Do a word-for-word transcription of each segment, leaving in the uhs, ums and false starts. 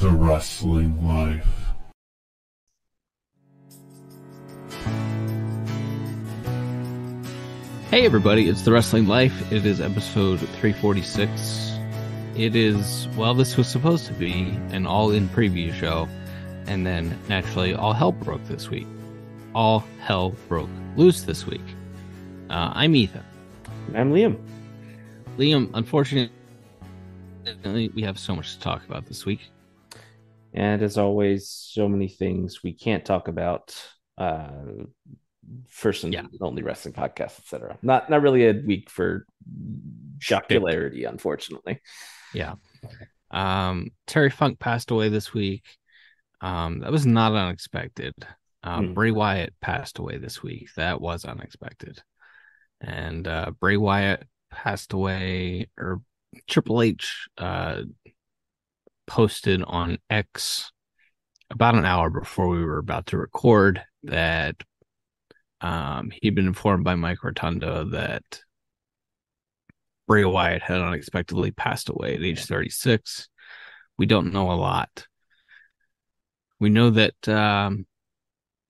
The Wrestling Life. Hey everybody, it's The Wrestling Life. It is episode three forty-six. It is, well, this was supposed to be an all-in preview show, and then naturally all hell broke this week. All hell broke loose this week. Uh, I'm Ethan. I'm Liam. Liam, unfortunately, we have so much to talk about this week. And as always, so many things we can't talk about. Uh, first and yeah. only wrestling podcast, et cetera. Not not really a week for jocularity, unfortunately. Yeah. Um, Terry Funk passed away this week. Um, that was not unexpected. Um, mm. Bray Wyatt passed away this week. That was unexpected. And uh, Bray Wyatt passed away, or Triple H uh, posted on X about an hour before we were about to record that um, he'd been informed by Mike Rotundo that Bray Wyatt had unexpectedly passed away at age thirty-six. We don't know a lot. We know that um,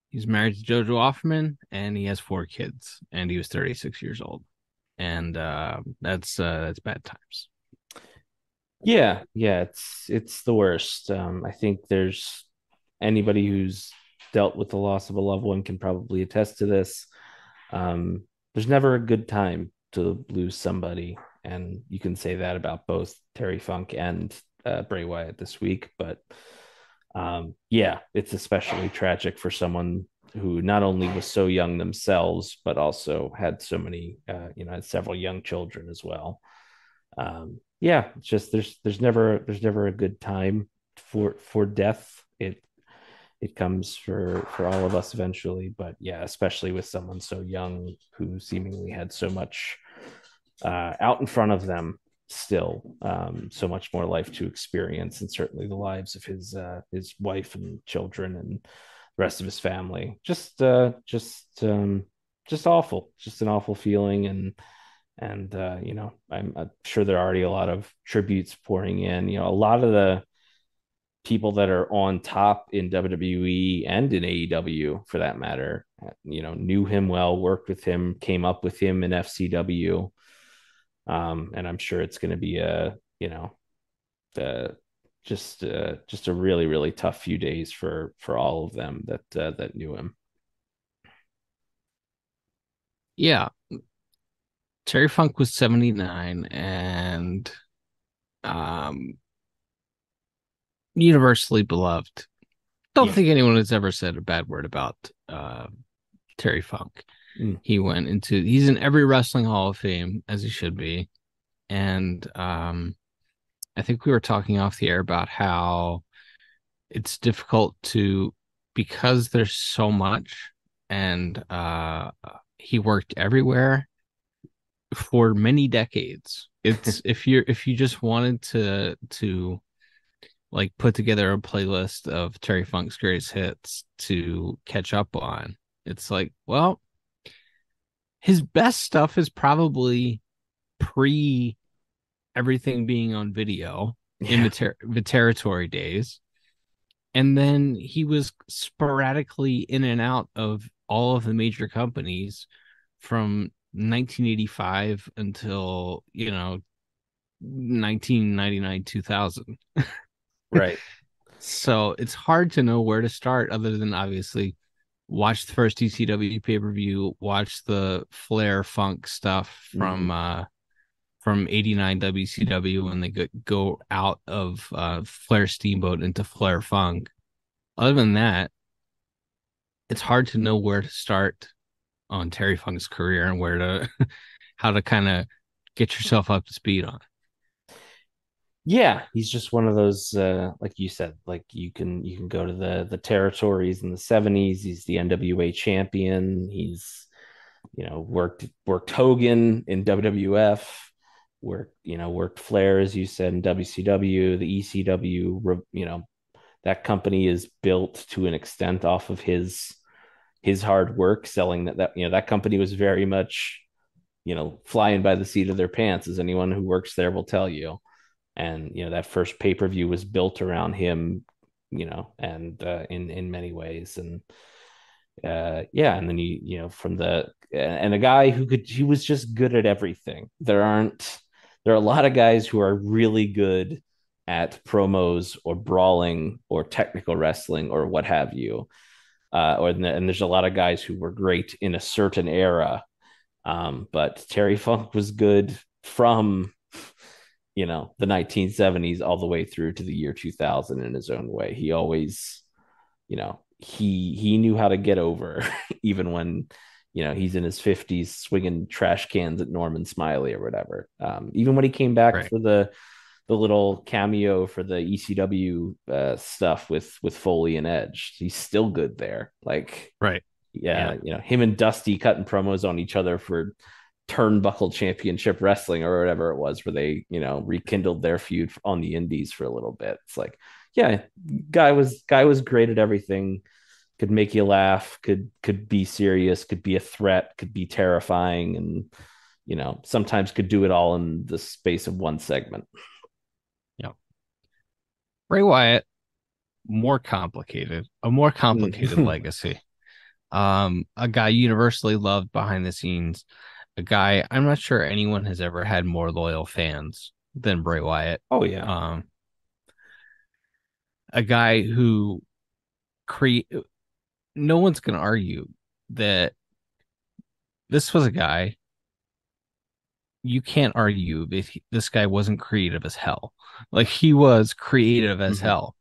he's married to JoJo Offerman and he has four kids and he was thirty-six years old. And uh, that's uh, that's bad times. Yeah, yeah, it's it's the worst. Um, I think there's anybody who's dealt with the loss of a loved one can probably attest to this. Um, there's never a good time to lose somebody, and you can say that about both Terry Funk and uh, Bray Wyatt this week. But um, yeah, it's especially tragic for someone who not only was so young themselves, but also had so many, uh, you know, had several young children as well. Um, yeah, it's just there's there's never there's never a good time for for death. It it comes for for all of us eventually, but yeah, especially with someone so young who seemingly had so much uh, out in front of them still, um, so much more life to experience, and certainly the lives of his uh, his wife and children and the rest of his family. Just uh, just um, just awful. Just an awful feeling. And. And, uh, you know, I'm, I'm sure there are already a lot of tributes pouring in. You know, a lot of the people that are on top in W W E and in A E W, for that matter, you know, knew him well, worked with him, came up with him in F C W. Um, and I'm sure it's going to be a, you know, uh, just uh, just a really, really tough few days for for all of them that uh, that knew him. Yeah. Terry Funk was seventy-nine, and um, universally beloved. Don't yeah. think anyone has ever said a bad word about uh, Terry Funk. Mm. He went into, he's in every wrestling Hall of Fame, as he should be. And um, I think we were talking off the air about how it's difficult to, because there's so much, and uh, he worked everywhere for many decades. It's if you're if you just wanted to to like put together a playlist of Terry Funk's greatest hits to catch up on, it's like, well, his best stuff is probably pre everything being on video yeah. in the, ter- the territory days, and then he was sporadically in and out of all of the major companies from nineteen eighty-five until, you know, nineteen ninety-nine, two thousand. Right. So it's hard to know where to start, other than obviously watch the first E C W pay-per-view, watch the Flair Funk stuff from mm-hmm. uh from eighty-nine W C W, when they go out of uh Flair Steamboat into Flair Funk. Other than that, it's hard to know where to start on Terry Funk's career and where to, how to kind of get yourself up to speed on. Yeah, he's just one of those, uh, like you said, like you can you can go to the the territories in the seventies. He's the N W A champion. He's, you know, worked worked Hogan in W W F. Worked you know worked Flair, as you said, in W C W, the E C W. You know, that company is built to an extent off of his. his hard work selling that, that, you know, that company was very much, you know, flying by the seat of their pants, as anyone who works there will tell you. And, you know, that first pay-per-view was built around him, you know, and uh, in, in many ways. And uh, yeah. And then, you, you know, from the, and a guy who could, he was just good at everything. There aren't, there are a lot of guys who are really good at promos or brawling or technical wrestling or what have you. Uh, or, and there's a lot of guys who were great in a certain era. Um, but Terry Funk was good from, you know, the nineteen seventies all the way through to the year two thousand in his own way. He always, you know, he, he knew how to get over even when, you know, he's in his fifties swinging trash cans at Norman Smiley or whatever. Um, even when he came back right. for the, the little cameo for the E C W uh, stuff with, with Foley and Edge, he's still good there. Like, right. Yeah, yeah. You know, him and Dusty cutting promos on each other for Turnbuckle Championship Wrestling or whatever it was, where they, you know, rekindled their feud on the indies for a little bit. It's like, yeah, guy was, guy was great at everything. Could make you laugh, could, could be serious, could be a threat, could be terrifying. And, you know, sometimes could do it all in the space of one segment. Yeah. Bray Wyatt, more complicated, a more complicated legacy. Um, a guy universally loved behind the scenes, a guy I'm not sure anyone has ever had more loyal fans than Bray Wyatt. Oh yeah. Um, a guy who create. No one's going to argue that this was a guy. You can't argue that he, this guy wasn't creative as hell. Like, he was creative as mm-hmm. hell.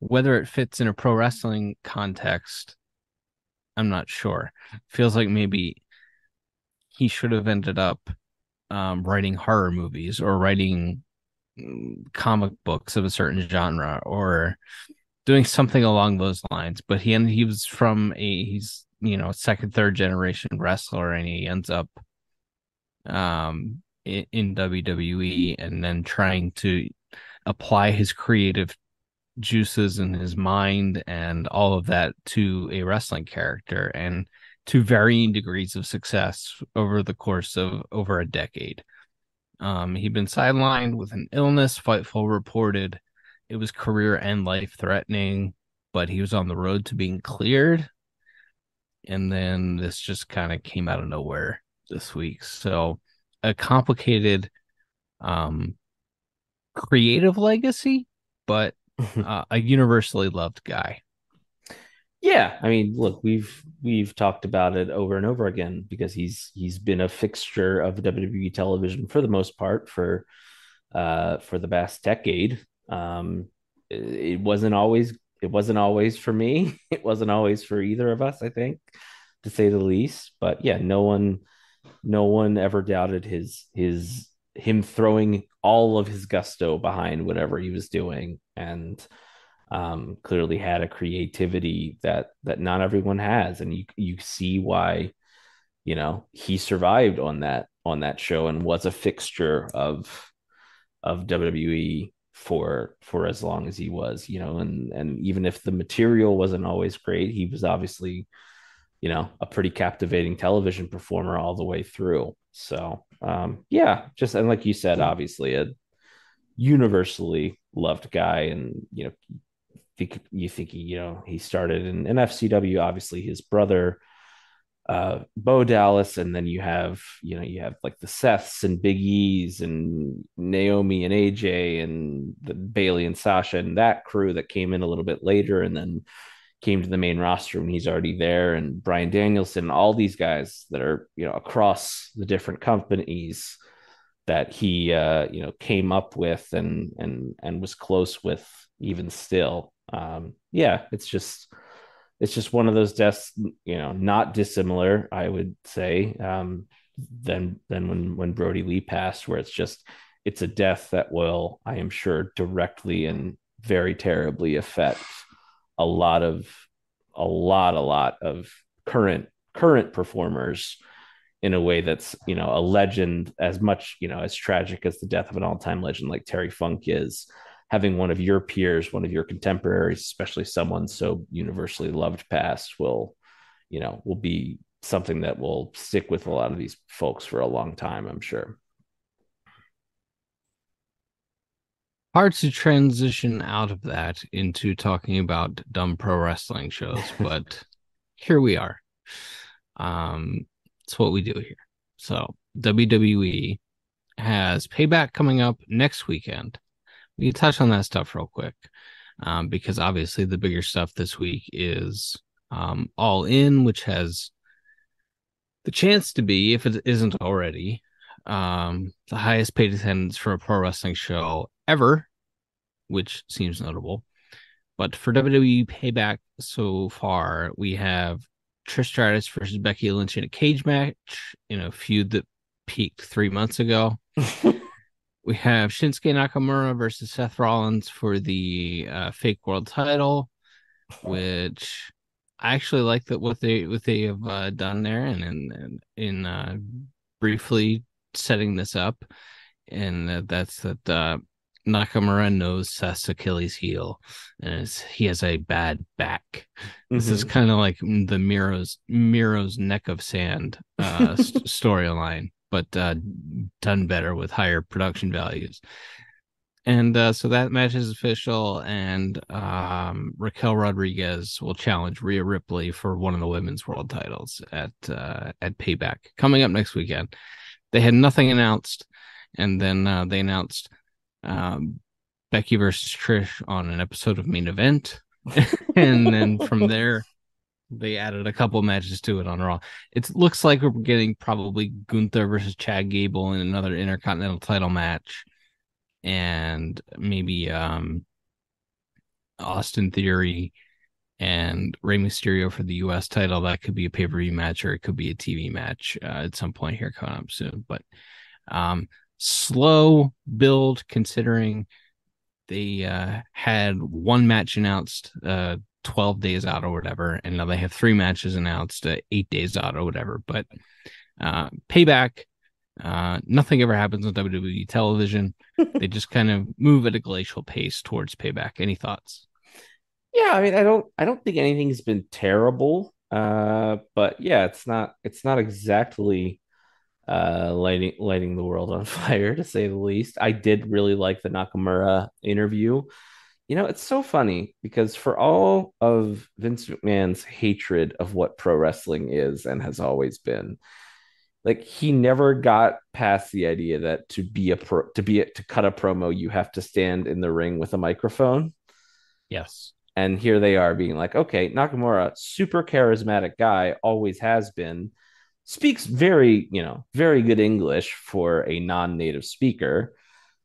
Whether it fits in a pro wrestling context, I'm not sure. Feels like maybe he should have ended up um, writing horror movies or writing comic books of a certain genre or doing something along those lines. But he and he was from a he's you know second, third generation wrestler, and he ends up um, in, in W W E and then trying to apply his creative juices in his mind and all of that to a wrestling character, and to varying degrees of success over the course of over a decade. Um, he'd been sidelined with an illness. Fightful reported it was career and life threatening, but he was on the road to being cleared. And then this just kind of came out of nowhere this week. So a complicated um, creative legacy, but Uh, a universally loved guy. Yeah, I mean, look, we've we've talked about it over and over again because he's he's been a fixture of W W E television for the most part for uh, for the past decade. Um, it, it wasn't always it wasn't always for me. It wasn't always for either of us, I think, to say the least. But yeah, no one no one ever doubted his his. him throwing all of his gusto behind whatever he was doing, and um, clearly had a creativity that, that not everyone has. And you, you see why, you know, he survived on that, on that show and was a fixture of, of W W E for, for as long as he was, you know, and, and even if the material wasn't always great, he was obviously, you know, a pretty captivating television performer all the way through. So, um, yeah, just, and like you said, obviously a universally loved guy. And, you know, think you think, he, you know, he started in, in F C W, obviously his brother, uh, Bo Dallas. And then you have, you know, you have like the Seths and Big E's and Naomi and A J and the Bailey and Sasha and that crew that came in a little bit later. And then came to the main roster and he's already there, and Bryan Danielson, all these guys that are, you know, across the different companies that he, uh, you know, came up with and, and, and was close with even still. Um, yeah, it's just, it's just one of those deaths, you know, not dissimilar, I would say, um, than, than when, when Brody Lee passed, where it's just, it's a death that will, I am sure, directly and very terribly affect a lot of, a lot, a lot of current, current performers in a way that's, you know, a legend as much, you know, as tragic as the death of an all-time legend like Terry Funk is. Having one of your peers, one of your contemporaries, especially someone so universally loved past will, you know, will be something that will stick with a lot of these folks for a long time, I'm sure. hard to transition out of that into talking about dumb pro wrestling shows, but here we are. Um, it's what we do here. So W W E has Payback coming up next weekend. We touch on that stuff real quick, um, because obviously the bigger stuff this week is um, All In, which has the chance to be, if it isn't already, um, the highest paid attendance for a pro wrestling show ever, which seems notable. But for W W E Payback so far, we have Trish Stratus versus Becky Lynch in a cage match, in a feud that peaked three months ago. We have Shinsuke Nakamura versus Seth Rollins for the uh, fake world title, which I actually like that what they what they have uh, done there, and in in uh, briefly setting this up, and uh, that's that uh, Nakamura knows Seth's Achilles heel, and it's, he has a bad back. Mm-hmm. This is kind of like the Miro's Miro's neck of sand uh, storyline, but uh, done better with higher production values. And uh, so that match is official, and um, Raquel Rodriguez will challenge Rhea Ripley for one of the women's world titles at uh, at Payback coming up next weekend. They had nothing announced, and then uh, they announced um, Becky versus Trish on an episode of Main Event, and then from there, they added a couple matches to it on Raw. It looks like we're getting probably Gunther versus Chad Gable in another Intercontinental title match, and maybe um, Austin Theory and Rey Mysterio for the U S title. That could be a pay-per-view match, or it could be a T V match uh, at some point here coming up soon. But um, slow build, considering they uh, had one match announced uh twelve days out or whatever, and now they have three matches announced uh, eight days out or whatever. But uh Payback, uh nothing ever happens on W W E television. They just kind of move at a glacial pace towards Payback. Any thoughts? Yeah, I mean, I don't I don't think anything's been terrible, uh but yeah, it's not it's not exactly uh lighting lighting the world on fire, to say the least. I did really like the Nakamura interview. You know, it's so funny because for all of Vince McMahon's hatred of what pro wrestling is and has always been, like, he never got past the idea that to be a pro, to be a, to cut a promo, you have to stand in the ring with a microphone. Yes. And here they are being like, okay, Nakamura, super charismatic guy, always has been, speaks very, you know, very good English for a non-native speaker.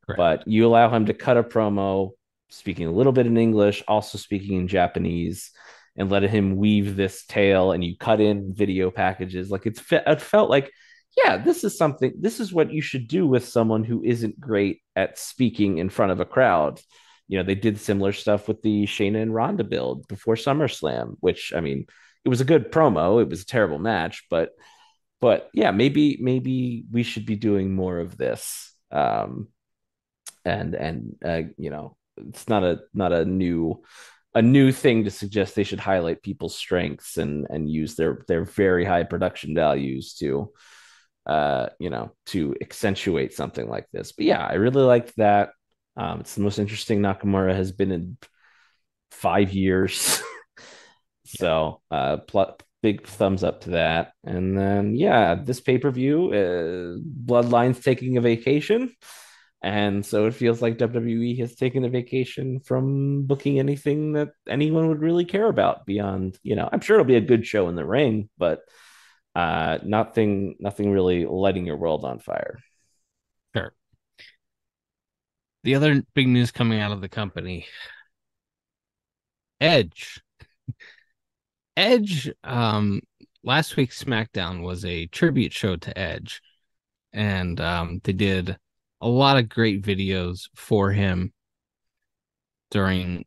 Correct. But you allow him to cut a promo speaking a little bit in English, also speaking in Japanese, and let him weave this tale, and you cut in video packages. Like, it's fe- it felt like, yeah, this is something, this is what you should do with someone who isn't great at speaking in front of a crowd. You know, they did similar stuff with the Shayna and Ronda build before SummerSlam, which, I mean, it was a good promo. It was a terrible match, but, but yeah, maybe, maybe we should be doing more of this. Um, and, and, uh, you know, it's not a not a new a new thing to suggest they should highlight people's strengths and and use their their very high production values to uh you know to accentuate something like this. But yeah, I really liked that. Um it's the most interesting Nakamura has been in five years. So uh pl- big thumbs up to that. And then yeah, this pay-per-view, uh, Bloodline's taking a vacation. And so it feels like W W E has taken a vacation from booking anything that anyone would really care about beyond, you know, I'm sure it'll be a good show in the ring, but uh, nothing, nothing really lighting your world on fire. Sure. The other big news coming out of the company, Edge. Edge, um, last week's SmackDown was a tribute show to Edge, and um, they did a lot of great videos for him during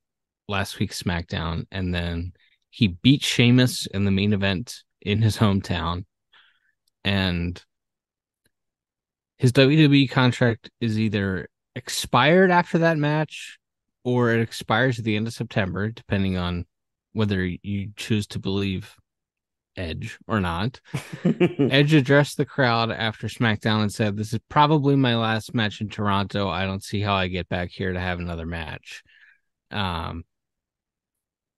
last week's SmackDown. And then he beat Sheamus in the main event in his hometown. And his W W E contract is either expired after that match, or it expires at the end of September, depending on whether you choose to believe Edge or not. Edge addressed the crowd after SmackDown and said, "This is probably my last match in Toronto. I don't see how I get back here to have another match." Um.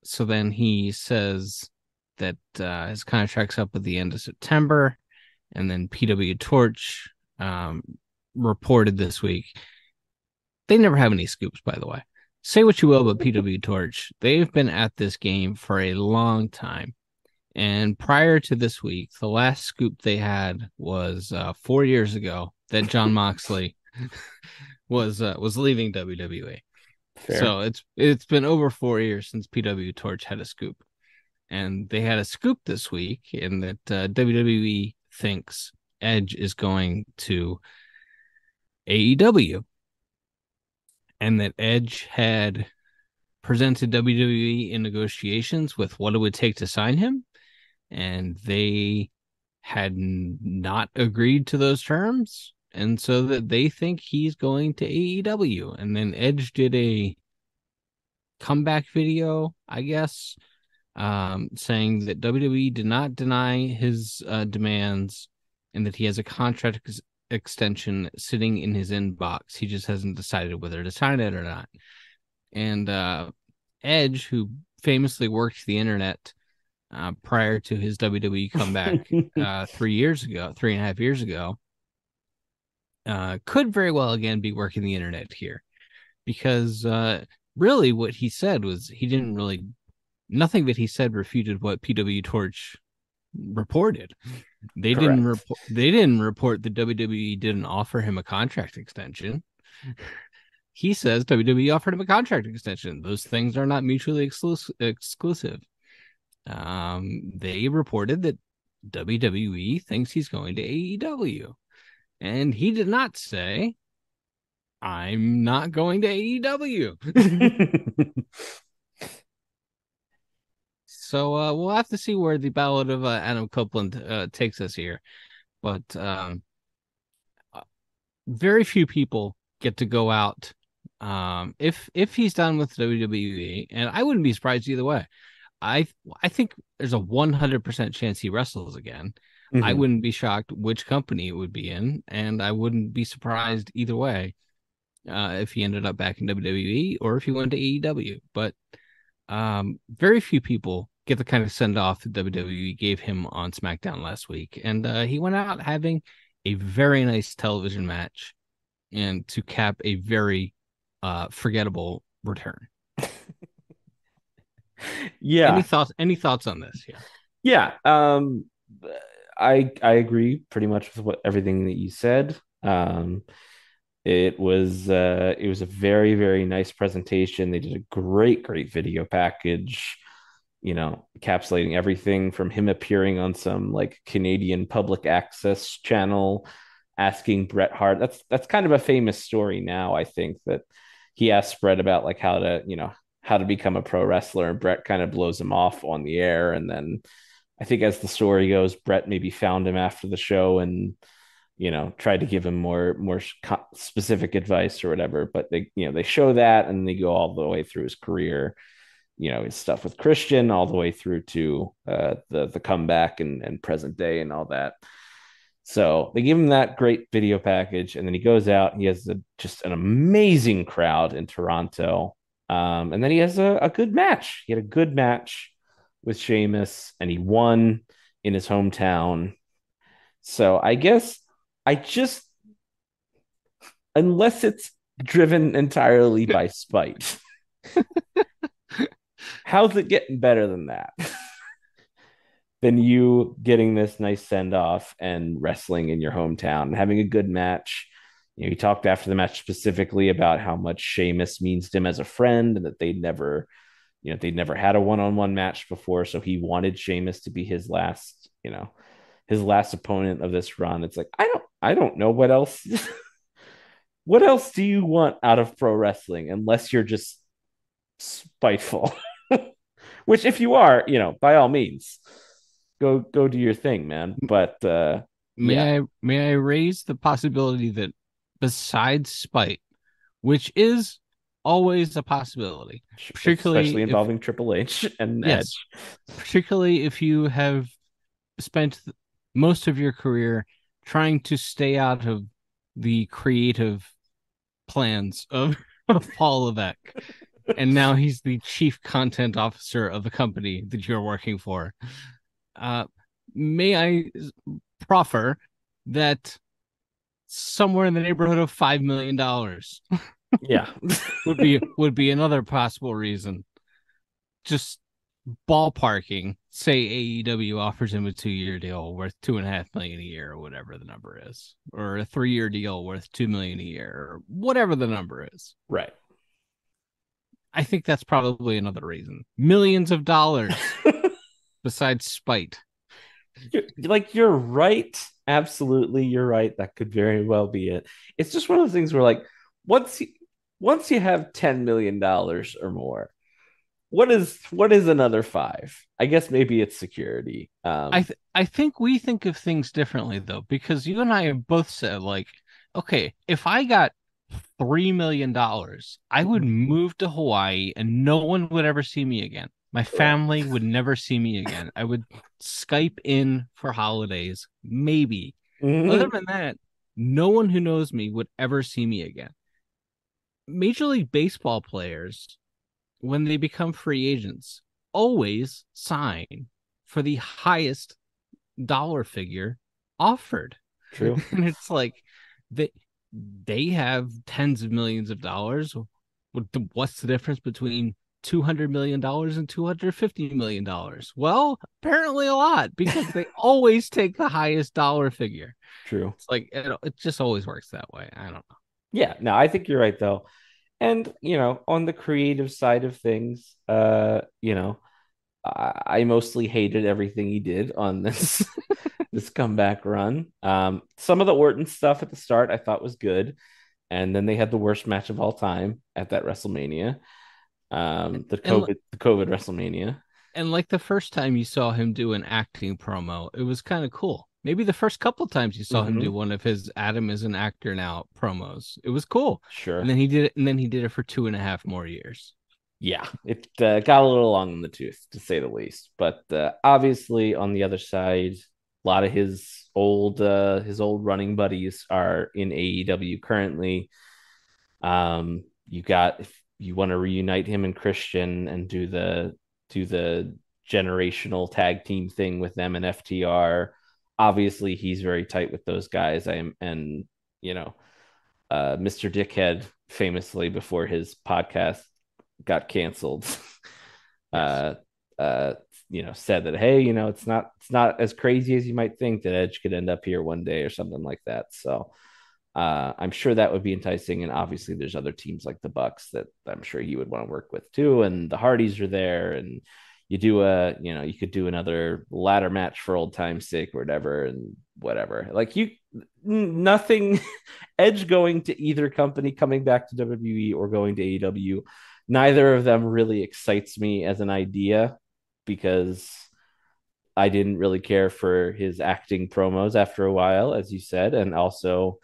So then he says that uh, his contract's up at the end of September, and then P W Torch um, reported this week. They never have any scoops, by the way. Say what you will about P W Torch, they've been at this game for a long time. And prior to this week, the last scoop they had was uh, four years ago that John Moxley was uh, was leaving W W E. Fair. So it's it's been over four years since P W Torch had a scoop. And they had a scoop this week in that uh, W W E thinks Edge is going to A E W. And that Edge had presented W W E in negotiations with what it would take to sign him. And they had not agreed to those terms. And so that they think he's going to A E W. And then Edge did a comeback video, I guess, um, saying that W W E did not deny his uh, demands and that he has a contract ex- extension sitting in his inbox. He just hasn't decided whether to sign it or not. And uh, Edge, who famously worked the internet uh, prior to his W W E comeback uh, three years ago, three and a half years ago, Uh, could very well again be working the internet here, because uh, really what he said was he didn't really, nothing that he said refuted what P W Torch reported. They Correct. didn't report. They didn't report that W W E didn't offer him a contract extension. He says W W E offered him a contract extension. Those things are not mutually exclu- exclusive. Um, they reported that W W E thinks he's going to A E W. And he did not say, "I'm not going to A E W." So uh, we'll have to see where the ballad of uh, Adam Copeland uh, takes us here. But um, very few people get to go out um, if if he's done with W W E, and I wouldn't be surprised either way. I I think there's a one hundred percent chance he wrestles again. Mm-hmm. I wouldn't be shocked which company it would be in, and I wouldn't be surprised either way uh, if he ended up back in W W E or if he went to A E W. But um, very few people get the kind of send-off that W W E gave him on SmackDown last week. And uh, he went out having a very nice television match and to cap a very uh, forgettable return. Yeah. Any thoughts, any thoughts on this? Yeah. Yeah. Um... I I agree pretty much with what everything that you said. Um, it was uh, it was a very, very nice presentation. They did a great, great video package, you know, encapsulating everything from him appearing on some like Canadian public access channel, asking Bret Hart. That's that's kind of a famous story now, I think, that he asked Bret about like how to, you know, how to become a pro wrestler, and Bret kind of blows him off on the air, and then I think as the story goes, Bret maybe found him after the show and, you know, tried to give him more, more specific advice or whatever, but they, you know, they show that and they go all the way through his career, you know, his stuff with Christian all the way through to uh, the, the comeback and, and present day and all that. So they give him that great video package. And then he goes out and he has a, just an amazing crowd in Toronto. Um, and then he has a, a good match. He had a good match with Sheamus, and he won in his hometown. So I guess I just, unless it's driven entirely by spite, how's it getting better than that? Than you getting this nice send off and wrestling in your hometown and having a good match. You know, he talked after the match specifically about how much Sheamus means to him as a friend and that they'd never, you know, they'd never had a one-on-one match before, so he wanted Sheamus to be his last, you know, his last opponent of this run. It's like, I don't, I don't know what else, what else do you want out of pro wrestling unless you're just spiteful? Which, if you are, you know, by all means, go go do your thing, man. But uh, may yeah. I may I raise the possibility that besides spite, which is always a possibility, particularly especially involving if, Triple H and yes, Edge. Particularly if you have spent most of your career trying to stay out of the creative plans of, of Paul Levesque. And now he's the chief content officer of the company that you're working for. Uh, may I proffer that somewhere in the neighborhood of five million dollars yeah, would be would be another possible reason. Just ballparking, say A E W offers him a two-year deal worth two and a half million a year, or whatever the number is, or a three-year deal worth two million a year, or whatever the number is. Right. I think that's probably another reason. Millions of dollars, besides spite. You're, like you're right. Absolutely, you're right. That could very well be it. It's just one of those things where, like, once you, once you have ten million dollars or more, what is what is another five? I guess maybe it's security. Um, I th- I think we think of things differently though, because you and I have both said, like, okay, if I got three million dollars, I would move to Hawaii and no one would ever see me again. My family would never see me again. I would Skype in for holidays, maybe. Mm-hmm. Other than that, no one who knows me would ever see me again. Major League Baseball players, when they become free agents, always sign for the highest dollar figure offered. True. And it's like they, they have tens of millions of dollars. What's the difference between two hundred million dollars and two hundred fifty million dollars? Well, apparently a lot, because they always take the highest dollar figure. True. It's like it, it just always works that way. I don't know. Yeah, no, I think you're right, though. And, you know, on the creative side of things, uh, you know, I, I mostly hated everything he did on this this comeback run. Um, some of the Orton stuff at the start I thought was good. And then they had the worst match of all time at that WrestleMania, um, the COVID, like, the COVID WrestleMania. And like the first time you saw him do an acting promo, it was kind of cool. Maybe the first couple of times you saw mm-hmm. him do one of his Adam is an actor now promos, it was cool. Sure. And then he did it, and then he did it for two and a half more years. Yeah, it uh, got a little long in the tooth, to say the least. But uh, obviously, on the other side, a lot of his old uh, his old running buddies are in A E W currently. Um, you got, if you want to reunite him and Christian and do the do the generational tag team thing with them and F T R. Obviously, he's very tight with those guys. I am, and you know, uh, Mister Dickhead famously, before his podcast got canceled, uh, uh, you know, said that, hey, you know, it's not it's not as crazy as you might think that Edge could end up here one day or something like that. So uh, I'm sure that would be enticing. And obviously, there's other teams like the Bucks that I'm sure he would want to work with too, and the Hardys are there, and you do a, you know, you could do another ladder match for old time's sake or whatever, and whatever. Like you, nothing, Edge going to either company, coming back to W W E or going to A E W, neither of them really excites me as an idea, because I didn't really care for his acting promos after a while, as you said. And also,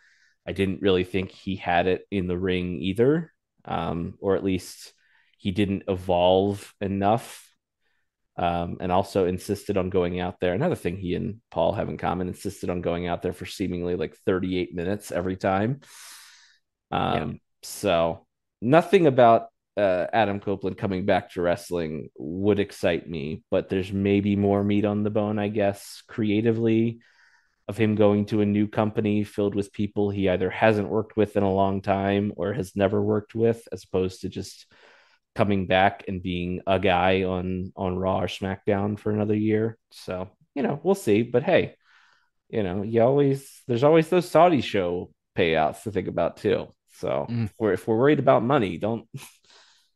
I didn't really think he had it in the ring either, um, or at least he didn't evolve enough. Um, and also insisted on going out there. Another thing he and Paul have in common, insisted on going out there for seemingly like thirty-eight minutes every time. Um, yeah. So nothing about uh, Adam Copeland coming back to wrestling would excite me, but there's maybe more meat on the bone, I guess, creatively, of him going to a new company filled with people he either hasn't worked with in a long time or has never worked with, as opposed to just coming back and being a guy on, on Raw or SmackDown for another year. So, you know, we'll see. But hey, you know, you always, there's always those Saudi show payouts to think about too. So mm. if, we're, if we're worried about money, don't,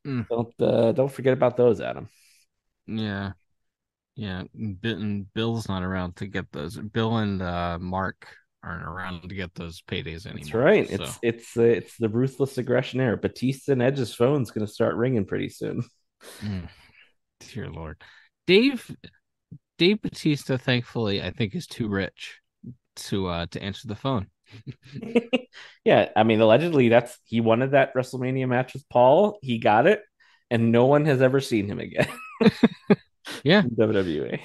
mm. don't, uh, don't forget about those, Adam. Yeah. Yeah. And Bill's not around to get those. Bill and uh, Mark aren't around to get those paydays anymore. That's right. So. It's it's uh, it's the ruthless aggression era. Batista and Edge's phone's going to start ringing pretty soon. Mm. Dear Lord, Dave Dave Batista, thankfully, I think is too rich to uh, to answer the phone. Yeah, I mean, allegedly, that's he wanted that WrestleMania match with Paul. He got it, and no one has ever seen him again. Yeah, W W E.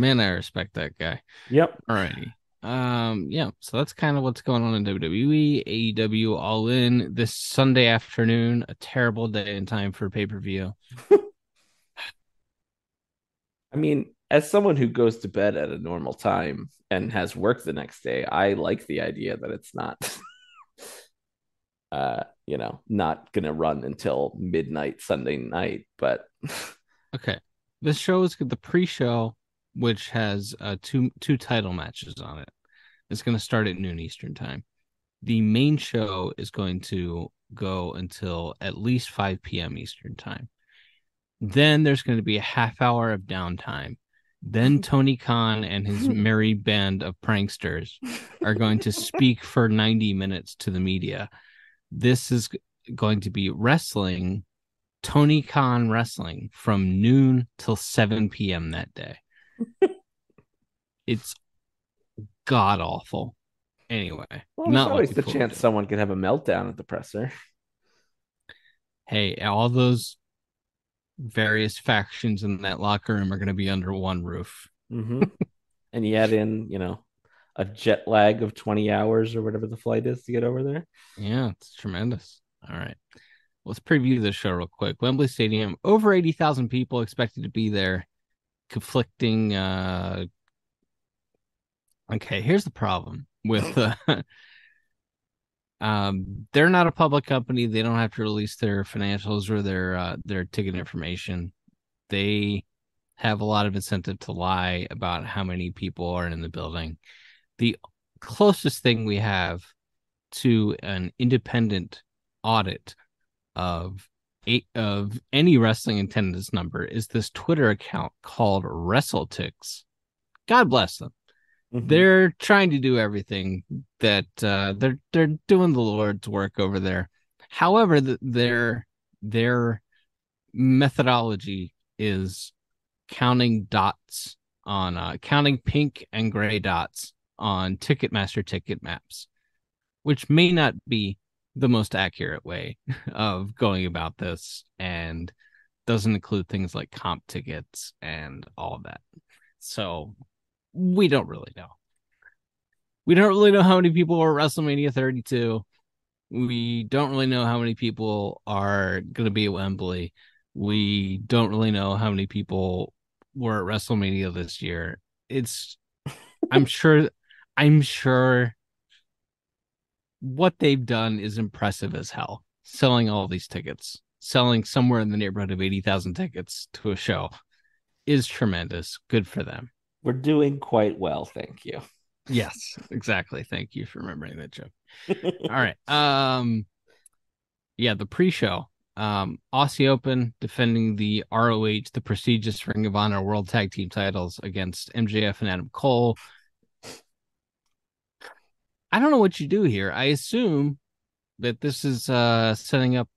Man, I respect that guy. Yep. Alrighty. Um, yeah, so that's kind of what's going on in W W E. A E W All In this Sunday afternoon. A terrible day in time for pay-per-view. I mean, as someone who goes to bed at a normal time and has work the next day, I like the idea that it's not, uh, you know, not going to run until midnight Sunday night. But okay, this show is the pre-show, which has uh, two two title matches on it. It's going to start at noon Eastern time. The main show is going to go until at least five p.m. Eastern time. Then there's going to be a half hour of downtime. Then Tony Khan and his merry band of pranksters are going to speak for ninety minutes to the media. This is going to be wrestling, Tony Khan wrestling, from noon till seven p.m. that day. It's god awful. Anyway, well, there's not always the chance someone could have a meltdown at the presser. Hey, all those various factions in that locker room are going to be under one roof. Mm-hmm. And you add in, you know, a jet lag of twenty hours or whatever the flight is to get over there. Yeah, it's tremendous. All right, let's preview this show real quick. Wembley Stadium, over eighty thousand people expected to be there. Conflicting. Uh... Okay, here's the problem with. Uh... Um, they're not a public company. They don't have to release their financials or their uh, their ticket information. They have a lot of incentive to lie about how many people are in the building. The closest thing we have to an independent audit of eight, of any wrestling attendance number is this Twitter account called WrestleTix. God bless them. They're trying to do everything that uh, they're they're doing the Lord's work over there. However, the, their their methodology is counting dots on uh, counting pink and gray dots on Ticketmaster ticket maps, which may not be the most accurate way of going about this, and doesn't include things like comp tickets and all that. So. We don't really know. We don't really know how many people are at WrestleMania thirty-two. We don't really know how many people are going to be at Wembley. We don't really know how many people were at WrestleMania this year. It's, I'm sure, I'm sure what they've done is impressive as hell. Selling all these tickets, selling somewhere in the neighborhood of eighty thousand tickets to a show is tremendous. Good for them. We're doing quite well, thank you. Yes, exactly. Thank you for remembering that joke. All right. Um, yeah, the pre-show. Um, Aussie Open defending the R O H, the prestigious Ring of Honor World Tag Team titles against M J F and Adam Cole. I don't know what you do here. I assume that this is uh, setting up...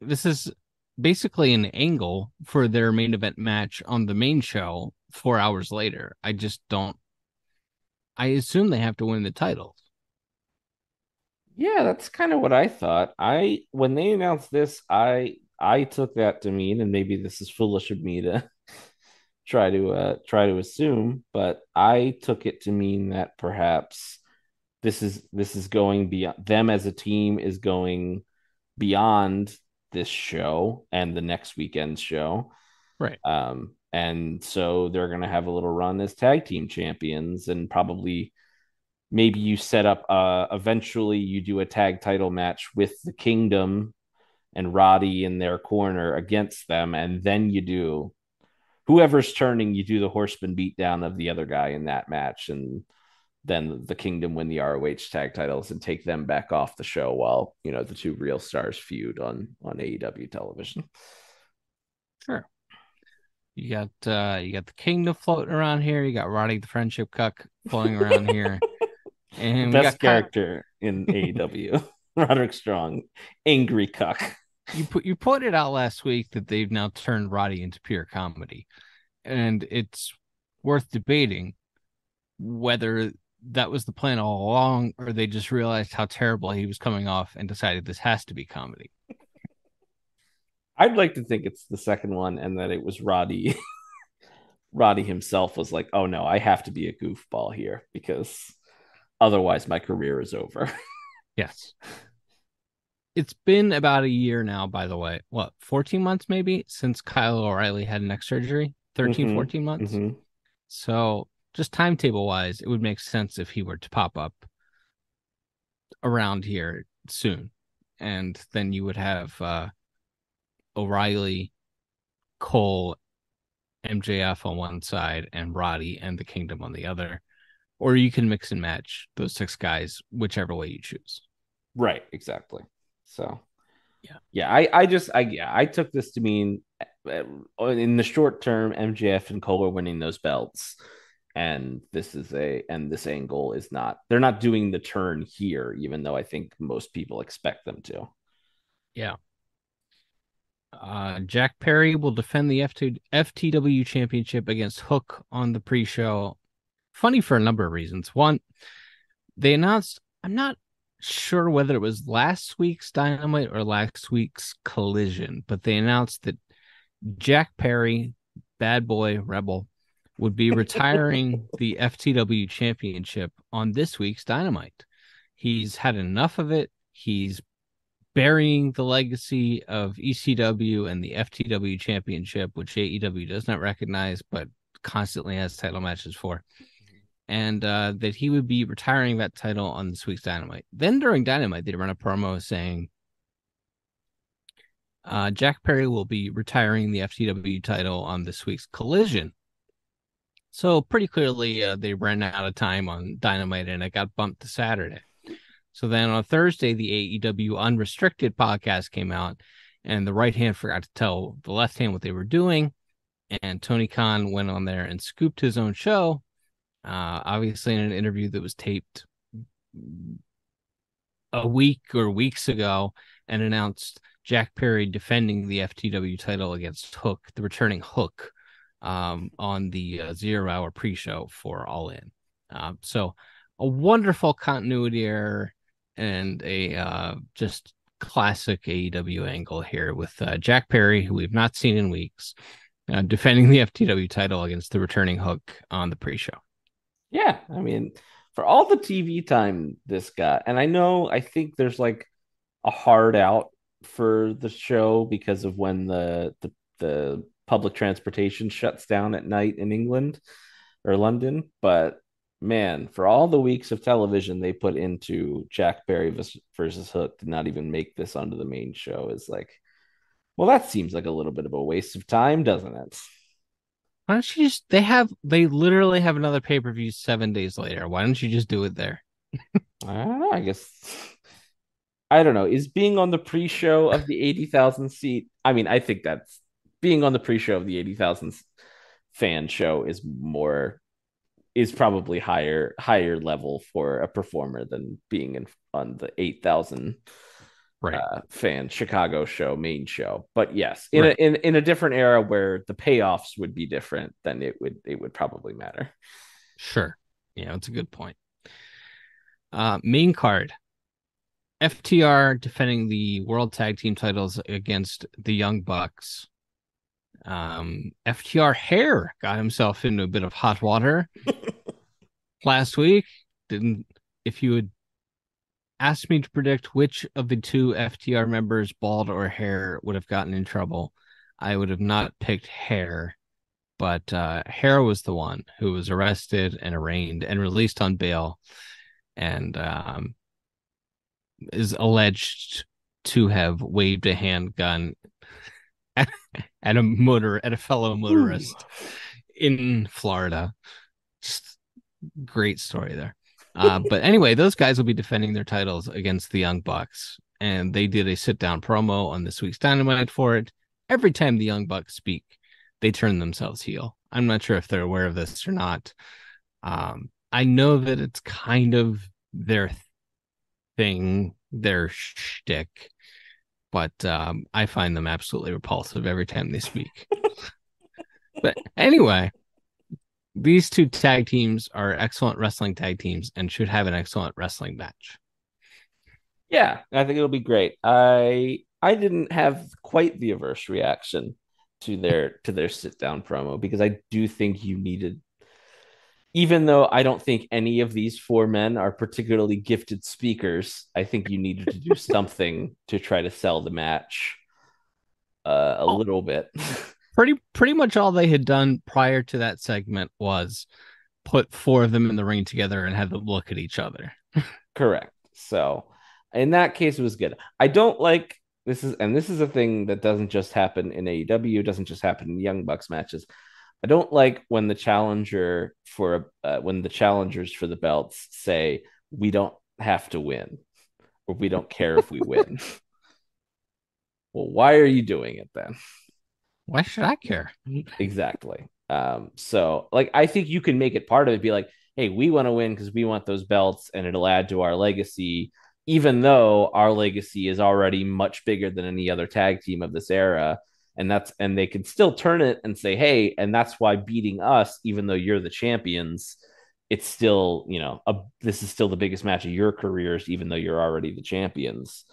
This is basically an angle for their main event match on the main show four hours later. I just don't... I assume they have to win the titles. Yeah, that's kind of what I thought. I when they announced this, I I took that to mean, and maybe this is foolish of me to try to uh, try to assume, but I took it to mean that perhaps this is this is going beyond them as a team is going beyond this show and the next weekend's show, right? Um, and so they're going to have a little run as tag team champions, and probably maybe you set up uh, eventually you do a tag title match with the Kingdom and Roddy in their corner against them. And then you do whoever's turning, you do the Horseman beatdown of the other guy in that match. And then the Kingdom win the R O H tag titles and take them back off the show while, you know, the two real stars feud on, on A E W television. Sure. You got uh, you got the Kingdom floating around here. You got Roddy the Friendship Cuck floating around here. And best we got character Con- in A E W, Roderick Strong, angry cuck. You put you pointed out last week that they've now turned Roddy into pure comedy, and it's worth debating whether that was the plan all along, or they just realized how terrible he was coming off and decided this has to be comedy. I'd like to think it's the second one and that it was Roddy Roddy himself was like, oh no, I have to be a goofball here because otherwise my career is over. Yes. It's been about a year now, by the way. What, fourteen months maybe since Kyle O'Reilly had neck surgery? thirteen, mm-hmm. fourteen months? Mm-hmm. So just timetable wise, it would make sense if he were to pop up around here soon. And then you would have uh, O'Reilly, Cole, M J F on one side, and Roddy and the Kingdom on the other. Or you can mix and match those six guys, whichever way you choose. Right, exactly. So, yeah, yeah. I, I just, I, yeah, I took this to mean in the short term, M J F and Cole are winning those belts, and this is a, and this angle is not. They're not doing the turn here, even though I think most people expect them to. Yeah. Uh, Jack Perry will defend the F T W championship against Hook on the pre-show. Funny for a number of reasons. One, they announced, I'm not sure whether it was last week's Dynamite or last week's Collision, but they announced that Jack Perry, bad boy rebel, would be retiring the F T W championship on this week's Dynamite. He's had enough of it. He's burying the legacy of E C W and the F T W championship, which A E W does not recognize, but constantly has title matches for. And uh, that he would be retiring that title on this week's Dynamite. Then during Dynamite, they run a promo saying uh, Jack Perry will be retiring the F T W title on this week's Collision. So pretty clearly, uh, they ran out of time on Dynamite, and it got bumped to Saturday. So then on Thursday, the A E W Unrestricted podcast came out, and the right hand forgot to tell the left hand what they were doing. And Tony Khan went on there and scooped his own show. Uh, obviously, in an interview that was taped a week or weeks ago, and announced Jack Perry defending the F T W title against Hook, the returning Hook, um, on the uh, zero-hour pre-show for All In. Uh, so, a wonderful continuity error and a uh, just classic A E W angle here with uh, Jack Perry, who we've not seen in weeks, uh, defending the F T W title against the returning Hook on the pre-show. Yeah, I mean, for all the T V time this got, and I know, I think there's like a hard out for the show because of when the the, the public transportation shuts down at night in England or London. But man, for all the weeks of television they put into Jack Perry versus Hook to not even make this onto the main show is like, well, that seems like a little bit of a waste of time, doesn't it? Why don't you just, they have, they literally have another pay-per-view seven days later. Why don't you just do it there? I don't know. I guess, I don't know. Is being on the pre-show of the eighty thousand seat, I mean, I think that's, being on the pre-show of the eighty thousand fan show is more, is probably higher, higher level for a performer than being in, on the eight thousand right. Uh, fan Chicago show main show, but yes, in right. a in, in a different era where the payoffs would be different, then it would it would probably matter. Sure, yeah, that's a good point. Uh, main card: F T R defending the World Tag Team titles against the Young Bucks. Um, F T R hair got himself into a bit of hot water last week. Didn't if you would. Asked me to predict which of the two F T R members, bald or hair, would have gotten in trouble. I would have not picked hair, but uh, hair was the one who was arrested and arraigned and released on bail, and um, is alleged to have waved a handgun at, at a motor at a fellow motorist Ooh. in Florida. Just great story there. Uh, but anyway, those guys will be defending their titles against the Young Bucks, and they did a sit-down promo on this week's Dynamite for it. Every time the Young Bucks speak, they turn themselves heel. I'm not sure if they're aware of this or not. Um, I know that it's kind of their thing, their shtick, but um, I find them absolutely repulsive every time they speak. But anyway... These two tag teams are excellent wrestling tag teams and should have an excellent wrestling match. Yeah, I think it'll be great. I I didn't have quite the averse reaction to their to their sit down promo, because I do think you needed, even though I don't think any of these four men are particularly gifted speakers, I think you needed to do something to try to sell the match uh, a oh, little bit. pretty pretty much all they had done prior to that segment was put four of them in the ring together and have them look at each other. Correct. So in that case, it was good. I don't like this is, and this is a thing that doesn't just happen in A E W, doesn't just happen in Young Bucks matches. I don't like when the challenger for uh, when the challengers for the belts say, we don't have to win, or we don't care if we win. Well, why are you doing it then? Why should I care? Exactly. Um, so like, I think you can make it part of it. Be like, hey, we want to win because we want those belts, and it'll add to our legacy, even though our legacy is already much bigger than any other tag team of this era. And that's, and they can still turn it and say, hey, and that's why beating us, even though you're the champions, it's still, you know, a, this is still the biggest match of your careers, even though you're already the champions.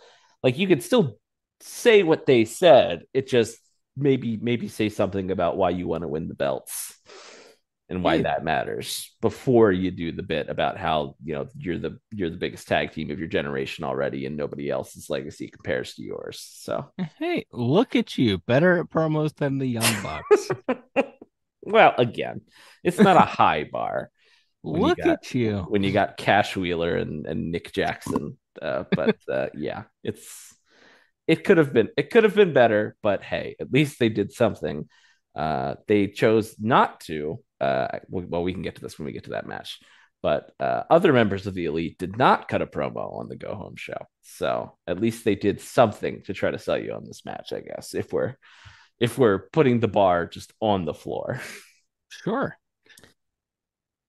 Like, you could still say what they said. It just maybe, maybe say something about why you want to win the belts and why yeah. that matters before you do the bit about how, you know, you're the, you're the biggest tag team of your generation already, and nobody else's legacy compares to yours. So, hey, look at you, better at promos than the Young Bucks. Well, again, it's not a high bar. Look you got, at you when you got Cash Wheeler and, and Nick Jackson. Uh, but uh, yeah, it's, it could have been, it could have been better, but hey, at least they did something. Uh, they chose not to. Uh, well, we can get to this when we get to that match, but uh, other members of the Elite did not cut a promo on the Go Home show. So at least they did something to try to sell you on this match, I guess, if we're if we're putting the bar just on the floor. Sure.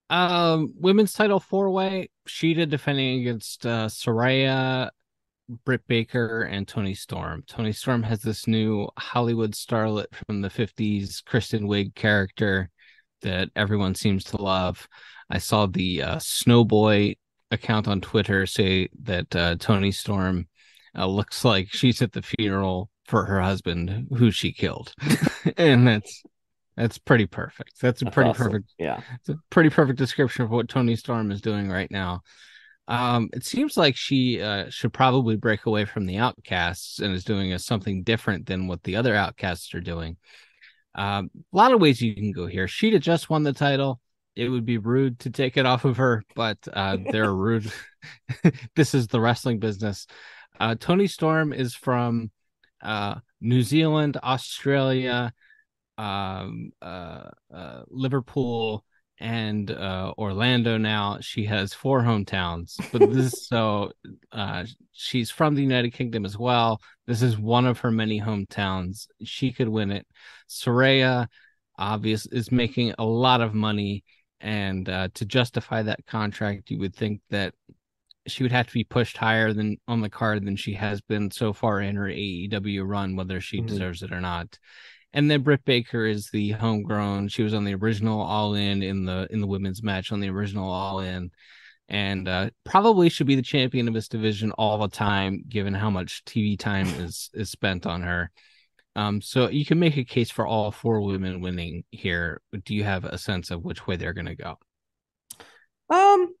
Um, women's title four-way, Shida defending against uh, Saraya, Britt Baker, and Toni Storm. Toni Storm has this new Hollywood starlet from the fifties, Kristen Wiig character that everyone seems to love. I saw the uh, Snowboy account on Twitter say that uh, Toni Storm uh, looks like she's at the funeral for her husband, who she killed, and that's that's pretty perfect. That's a that's pretty awesome. perfect, yeah, it's a pretty perfect description of what Toni Storm is doing right now. Um, it seems like she uh, should probably break away from the Outcasts and is doing a, something different than what the other Outcasts are doing. Um, a lot of ways you can go here. She'd have just won the title. It would be rude to take it off of her, but uh, they're rude. This is the wrestling business. Uh, Toni Storm is from uh, New Zealand, Australia, um, uh, uh, Liverpool, and uh, Orlando now. She has four hometowns, but this so uh, she's from the United Kingdom as well. This is one of her many hometowns. She could win it. Saraya obvious is making a lot of money, and uh, to justify that contract, you would think that she would have to be pushed higher than on the card than she has been so far in her A E W run, whether she mm-hmm. deserves it or not. And then Britt Baker is the homegrown. She was on the original All In in the in the women's match on the original All In, and uh, probably should be the champion of this division all the time, given how much T V time is is spent on her. Um, so you can make a case for all four women winning here. Do you have a sense of which way they're going to go? Um,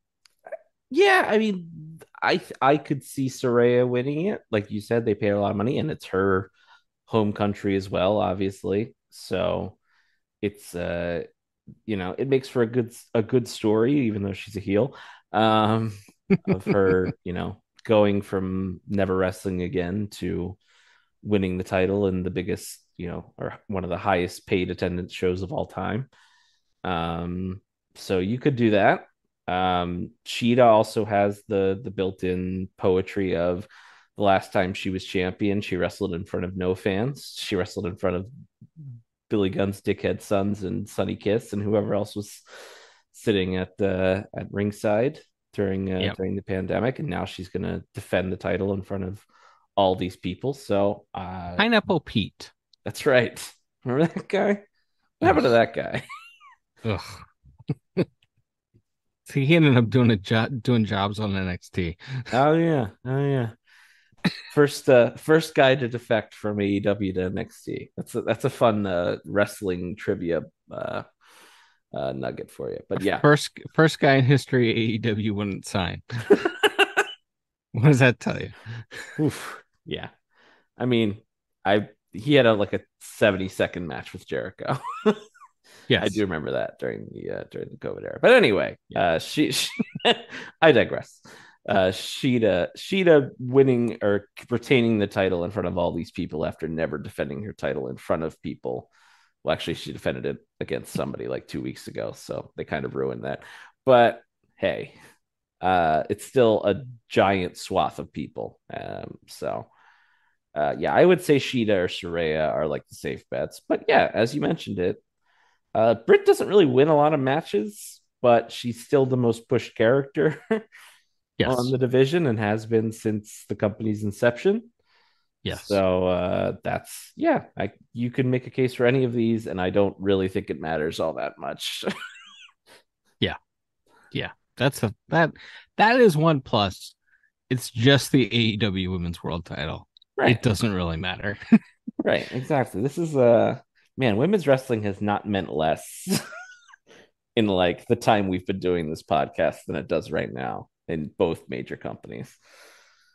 yeah, I mean, I I could see Saraya winning it. Like you said, they pay her a lot of money, and it's her home country as well, obviously. So it's uh you know, it makes for a good a good story, even though she's a heel, um of her you know, going from never wrestling again to winning the title in the biggest, you know, or one of the highest paid attendance shows of all time. Um so you could do that. um Sheeta also has the the built-in poetry of the last time she was champion, she wrestled in front of no fans. She wrestled in front of Billy Gunn's dickhead sons and Sonny Kiss and whoever else was sitting at the at ringside during uh, yep. during the pandemic. And now she's going to defend the title in front of all these people. So uh, Pineapple Pete. That's right. Remember that guy? What happened to that guy? Ugh. See, he ended up doing a job doing jobs on N X T. Oh yeah. Oh yeah. First, uh, first guy to defect from A E W to N X T. That's a, that's a fun uh, wrestling trivia uh, uh, nugget for you. But yeah, first first guy in history A E W wouldn't sign. What does that tell you? Oof. Yeah, I mean, I he had a like a seventy second match with Jericho. Yes. I do remember that during the uh, during the COVID era. But anyway, yeah. uh, she, she I digress. Uh, Shida, Shida winning or retaining the title in front of all these people after never defending her title in front of people. Well, actually, she defended it against somebody like two weeks ago, so they kind of ruined that. But hey, uh, it's still a giant swath of people. Um, so, uh, yeah, I would say Shida or Saraya are like the safe bets. But yeah, as you mentioned it, uh, Britt doesn't really win a lot of matches, but she's still the most pushed character. Yes. On the division, and has been since the company's inception. Yes. So uh, that's, yeah, I, you can make a case for any of these, and I don't really think it matters all that much. Yeah. Yeah. That's a, that, that is one plus. It's just the A E W Women's World title. Right. It doesn't really matter. Right. Exactly. This is, uh, man, women's wrestling has not meant less in like the time we've been doing this podcast than it does right now. In both major companies.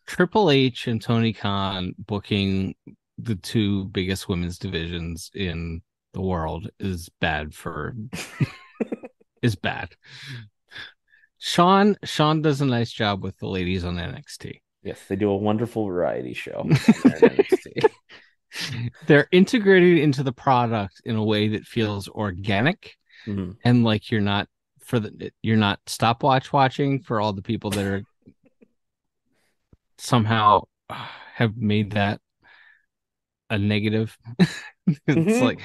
Triple H and Tony Khan booking the two biggest women's divisions in the world is bad for is bad. Sean Sean does a nice job with the ladies on N X T. Yes, they do a wonderful variety show. On N X T. They're integrated into the product in a way that feels organic, mm-hmm. and like you're not For the you're not stopwatch watching for all the people that are somehow uh, have made that a negative. It's mm-hmm. like,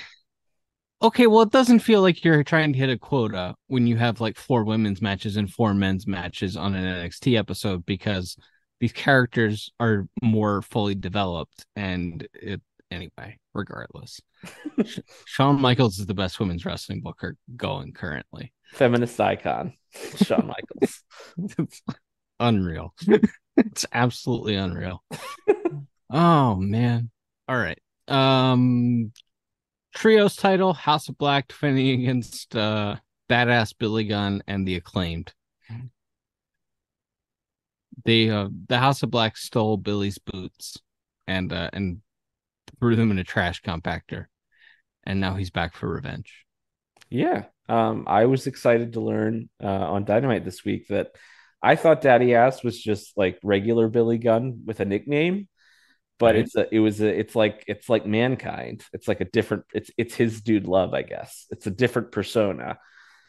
okay, well, it doesn't feel like you're trying to hit a quota when you have like four women's matches and four men's matches on an N X T episode, because these characters are more fully developed. And it, anyway, regardless, Shawn Michaels is the best women's wrestling booker going currently. Feminist icon, Shawn Michaels. It's unreal. It's absolutely unreal. Oh, man. All right. Um, Trios title, House of Black defending against uh, Badass Billy Gunn and the Acclaimed. They, uh, the House of Black stole Billy's boots and uh, and threw them in a trash compactor. And now he's back for revenge. Yeah. Um, I was excited to learn uh, on Dynamite this week that I thought Daddy Ass was just like regular Billy Gunn with a nickname, but right. it's a, it was a, it's like it's like Mankind. It's like a different. It's it's his dude love, I guess. It's a different persona.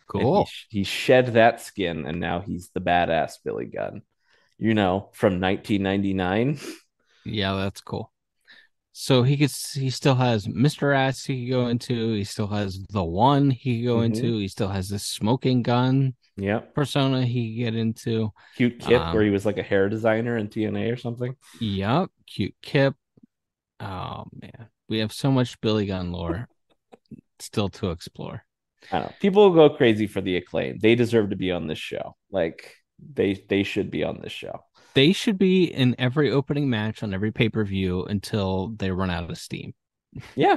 Cool. He, he shed that skin, and now he's the Badass Billy Gunn. You know, from nineteen ninety-nine. Yeah, that's cool. So he gets, he still has Mister Ass he could go into. He still has the one he could go mm-hmm. into. He still has this smoking gun yep. persona he could get into. Cute Kip, um, where he was like a hair designer in T N A or something. Yep. Cute Kip. Oh, man. We have so much Billy Gunn lore still to explore. I don't know. People will go crazy for the Acclaim. They deserve to be on this show. Like, they they should be on this show. They should be in every opening match on every pay-per-view until they run out of steam. Yeah.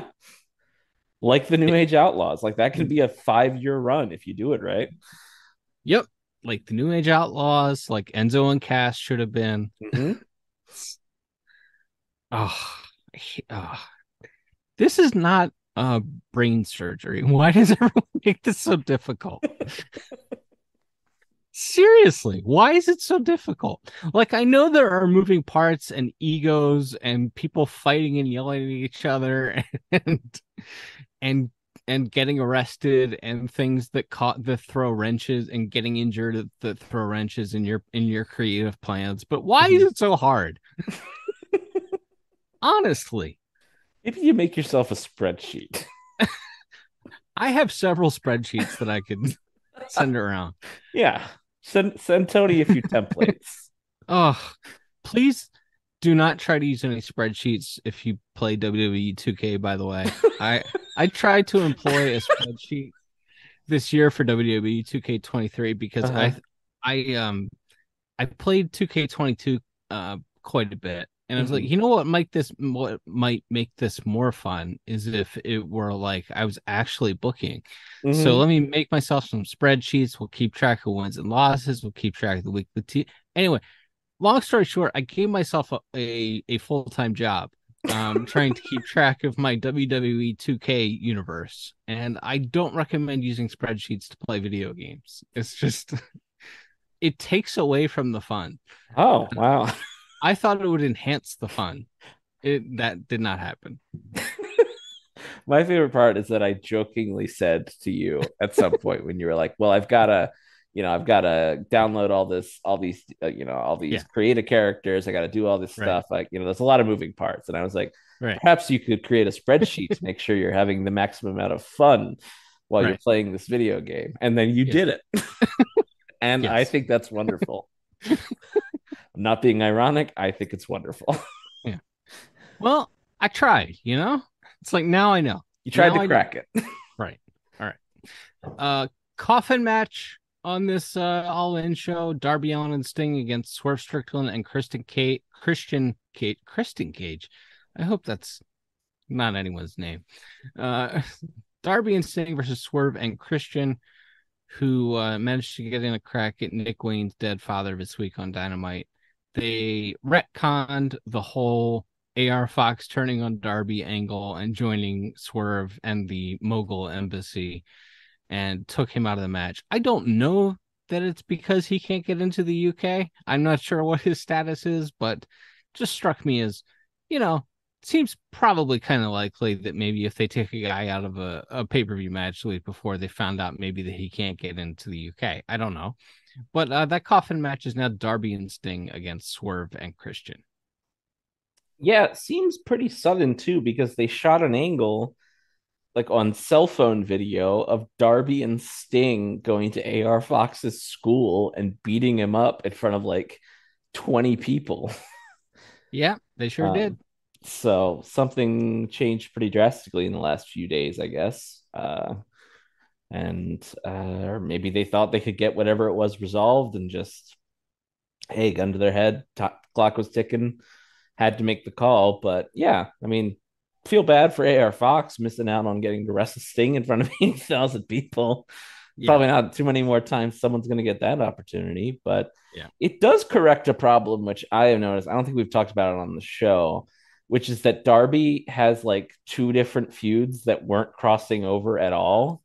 Like the New Age Outlaws. Like, that could be a five-year run if you do it right. Yep. Like the New Age Outlaws, like Enzo and Cass should have been. Mm-hmm. oh, oh. This is not uh, brain surgery. Why does everyone make this so difficult? Seriously, why is it so difficult? Like, I know there are moving parts and egos and people fighting and yelling at each other and and and getting arrested and things that caught the throw wrenches and getting injured that throw wrenches in your in your creative plans. But why mm-hmm. is it so hard? Honestly, maybe you make yourself a spreadsheet. I have several spreadsheets that I could send around. Yeah. Send, send Tony a few templates. Oh, please do not try to use any spreadsheets if you play W W E two K, by the way. I I tried to employ a spreadsheet this year for W W E two K twenty-three because uh-huh. I I um I played two K twenty-two uh quite a bit, And I was like, you know what, Mike, this what might make this more fun is if it were like I was actually booking. Mm-hmm. So let me make myself some spreadsheets. We'll keep track of wins and losses. We'll keep track of the weekly team. Anyway, long story short, I gave myself a, a, a full-time job um, trying to keep track of my W W E two K universe. And I don't recommend using spreadsheets to play video games. It's just, it takes away from the fun. Oh, wow. I thought it would enhance the fun. It that did not happen. My favorite part is that I jokingly said to you at some point when you were like, "Well, I've got to, you know, I've got to download all this, all these, uh, you know, all these yeah. create a characters. I got to do all this right. stuff. Like, you know, there's a lot of moving parts." And I was like, right. "Perhaps you could create a spreadsheet to make sure you're having the maximum amount of fun while right. you're playing this video game." And then you yes. did it, and yes. I think that's wonderful. I'm not being ironic. I think it's wonderful. Yeah. Well, I tried, you know? It's like, now I know. You tried now to I crack know. It. Right. All right. Uh, coffin match on this uh, all-in show. Darby Allin and Sting against Swerve Strickland and Kristen Kate, Christian Kate, Kristen Cage. I hope that's not anyone's name. Uh, Darby and Sting versus Swerve and Christian, who uh, managed to get in a crack at Nick Wayne's dead father this week on Dynamite. They retconned the whole A R Fox turning on Darby angle and joining Swerve and the Mogul Embassy and took him out of the match. I don't know that it's because he can't get into the U K. I'm not sure what his status is, but just struck me as, you know, seems probably kind of likely that maybe if they take a guy out of a, a pay-per-view match the week before, they found out maybe that he can't get into the U K. I don't know. But uh, that coffin match is now Darby and Sting against Swerve and Christian. Yeah, it seems pretty sudden, too, because they shot an angle, like on cell phone video, of Darby and Sting going to A R Fox's school and beating him up in front of like twenty people. Yeah, they sure um, did. So something changed pretty drastically in the last few days, I guess. Uh, and uh, or maybe they thought they could get whatever it was resolved and just, hey, gun to their head. T- clock was ticking. Had to make the call. But yeah, I mean, feel bad for A R Fox missing out on getting to wrestle Sting in front of eight thousand people. Yeah. Probably not too many more times someone's going to get that opportunity. But yeah, it does correct a problem, which I have noticed. I don't think we've talked about it on the show, which is that Darby has like two different feuds that weren't crossing over at all.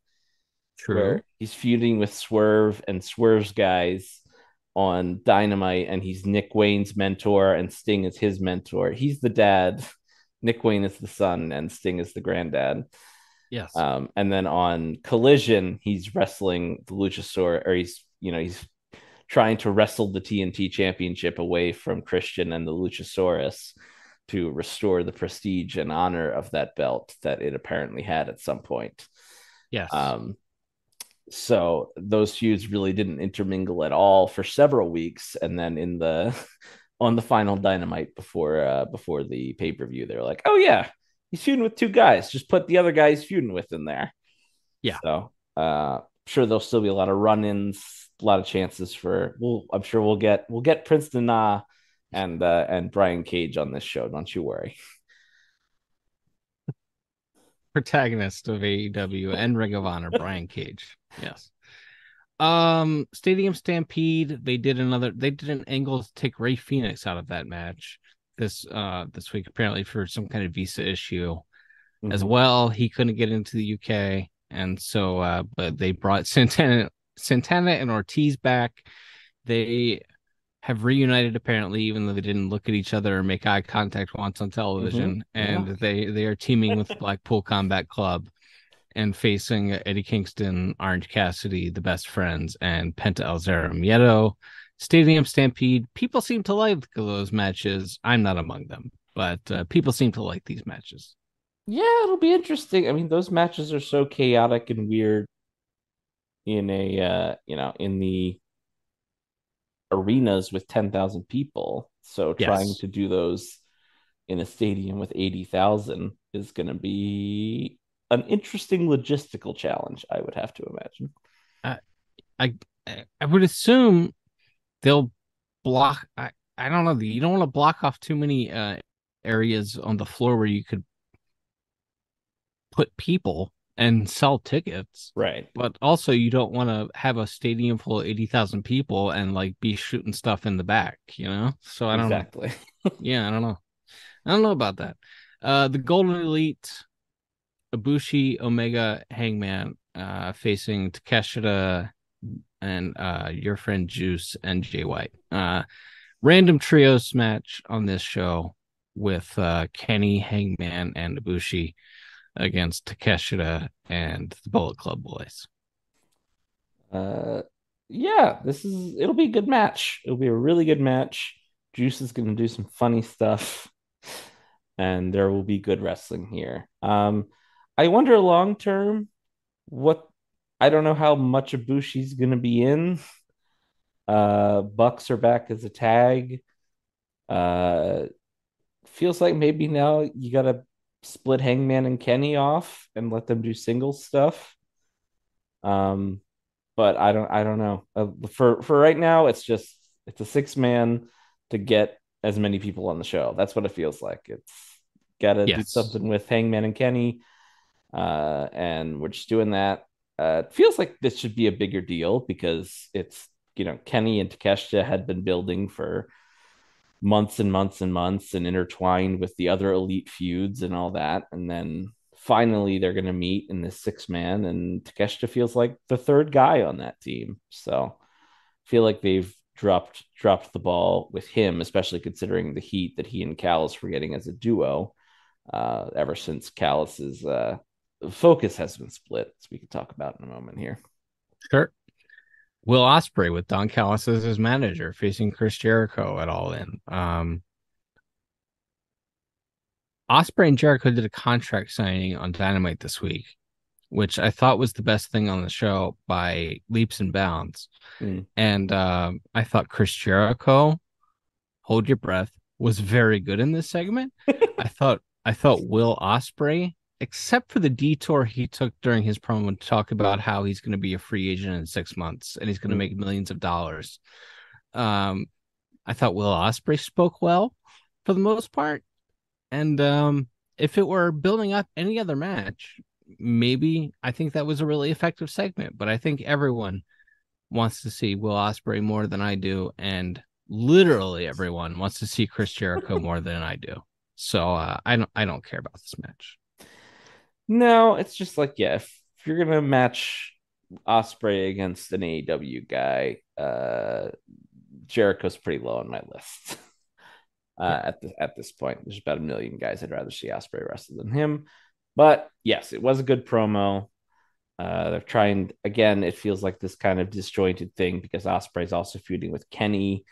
True. He's feuding with Swerve and Swerve's guys on Dynamite, and he's Nick Wayne's mentor, and Sting is his mentor. He's the dad, Nick Wayne is the son, and Sting is the granddad. Yes. Um, and then on Collision, he's wrestling the Luchasaurus, or he's, you know, he's trying to wrestle the T N T Championship away from Christian and the Luchasaurus to restore the prestige and honor of that belt that it apparently had at some point. Yes. Um, so those feuds really didn't intermingle at all for several weeks. And then in the, on the final Dynamite before, uh, before the pay-per-view, they were like, oh yeah, he's feuding with two guys. Just put the other guy he's feuding with in there. Yeah. So, uh, I'm sure there'll still be a lot of run-ins, a lot of chances for, we'll, I'm sure we'll get, we'll get Princeton, uh, And uh, and Brian Cage on this show, don't you worry. Protagonist of A E W and Ring of Honor, Brian Cage. Yes. Um, Stadium Stampede. They did another. They did an angle to take Ray Phoenix out of that match this uh, this week, apparently for some kind of visa issue, mm-hmm. as well. He couldn't get into the U K, and so uh, but they brought Santana Santana and Ortiz back. They have reunited, apparently, even though they didn't look at each other or make eye contact once on television. Mm-hmm. And yeah. they, they are teaming with Blackpool Combat Club and facing Eddie Kingston, Orange Cassidy, The Best Friends, and Penta El Zero Miedo. Stadium Stampede. People seem to like those matches. I'm not among them, but uh, people seem to like these matches. Yeah, it'll be interesting. I mean, those matches are so chaotic and weird in a, uh, you know, in the arenas with ten thousand people. So yes. trying to do those in a stadium with eighty thousand is going to be an interesting logistical challenge, I would have to imagine. Uh, I I would assume they'll block. I, I don't know. You don't want to block off too many uh, areas on the floor where you could put people and sell tickets. Right. But also you don't want to have a stadium full of eighty thousand people and like be shooting stuff in the back, you know? So I don't exactly. know. Yeah, I don't know. I don't know about that. Uh, the Golden Elite, Ibushi, Omega, Hangman uh, facing Takeshita and uh, your friend Juice and Jay White. Uh, random trios match on this show with uh, Kenny, Hangman, and Ibushi against Takeshita and the Bullet Club Boys. Uh, yeah, this is it'll be a good match. It'll be a really good match. Juice is going to do some funny stuff, and there will be good wrestling here. Um, I wonder long term what I don't know how much Ibushi's going to be in. Uh, Bucks are back as a tag. Uh, feels like maybe now you got to split Hangman and Kenny off and let them do single stuff. Um, but I don't, I don't know. Uh, for for right now, it's just it's a six man to get as many people on the show. That's what it feels like. It's got to yes. do something with Hangman and Kenny, uh, and we're just doing that. Uh, it feels like this should be a bigger deal because it's you know Kenny and Takeshita had been building for months and months and months and intertwined with the other elite feuds and all that. And then finally they're going to meet in this six man and Takeshita feels like the third guy on that team. So I feel like they've dropped, dropped the ball with him, especially considering the heat that he and Callis were getting as a duo uh, ever since Callis's uh, focus has been split. So we can talk about in a moment here. Sure. Will Ospreay with Don Callis as his manager facing Chris Jericho at All In. Um, Ospreay and Jericho did a contract signing on Dynamite this week, which I thought was the best thing on the show by leaps and bounds. Mm. And uh, I thought Chris Jericho, hold your breath, was very good in this segment. I thought I thought Will Ospreay, except for the detour he took during his promo to talk about how he's going to be a free agent in six months and he's going to make millions of dollars. Um, I thought Will Ospreay spoke well for the most part. And um, if it were building up any other match, maybe I think that was a really effective segment. But I think everyone wants to see Will Ospreay more than I do. And literally everyone wants to see Chris Jericho more than I do. So uh, I don't, I don't care about this match. No, it's just like, yeah, if, if you're going to match Ospreay against an A E W guy, uh, Jericho's pretty low on my list uh, yeah. at, the, at this point. There's about a million guys I'd rather see Ospreay wrestle than him. But yes, it was a good promo. Uh, they're trying, again, it feels like this kind of disjointed thing because Ospreay's also feuding with Kenny,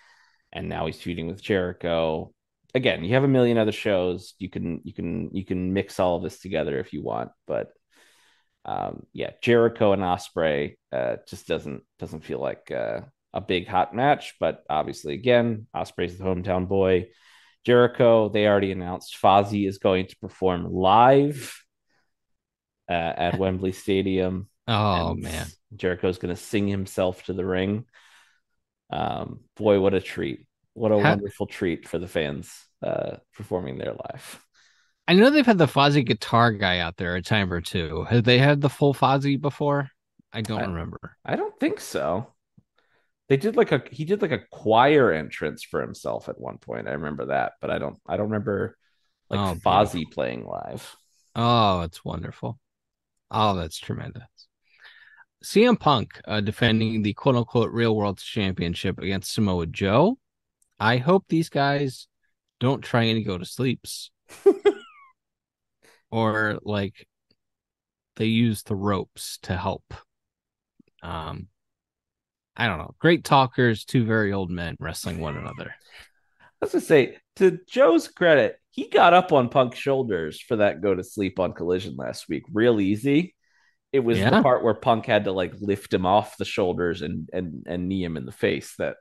and now he's feuding with Jericho. Again, you have a million other shows. You can you can you can mix all of this together if you want, but um, yeah, Jericho and Ospreay uh, just doesn't doesn't feel like uh, a big hot match. But obviously, again, Ospreay's the hometown boy. Jericho, they already announced Fozzy is going to perform live uh, at Wembley Stadium. Oh man, Jericho's going to sing himself to the ring. Um, boy, what a treat! What a How, wonderful treat for the fans uh, performing their live. I know they've had the Fozzy guitar guy out there a time or two. Have they had the full Fozzy before? I don't I, remember. I don't think so. They did like a he did like a choir entrance for himself at one point. I remember that, but I don't I don't remember like oh, Fozzy boy. playing live. Oh, it's wonderful. Oh, that's tremendous. C M Punk uh, defending the quote unquote real world championship against Samoa Joe. I hope these guys don't try and go to sleeps or like they use the ropes to help. Um, I don't know. Great talkers, two very old men wrestling one another. Let's just say to Joe's credit, he got up on Punk's shoulders for that go to sleep on Collision last week. Real easy. It was yeah. the part where Punk had to like lift him off the shoulders and, and, and knee him in the face that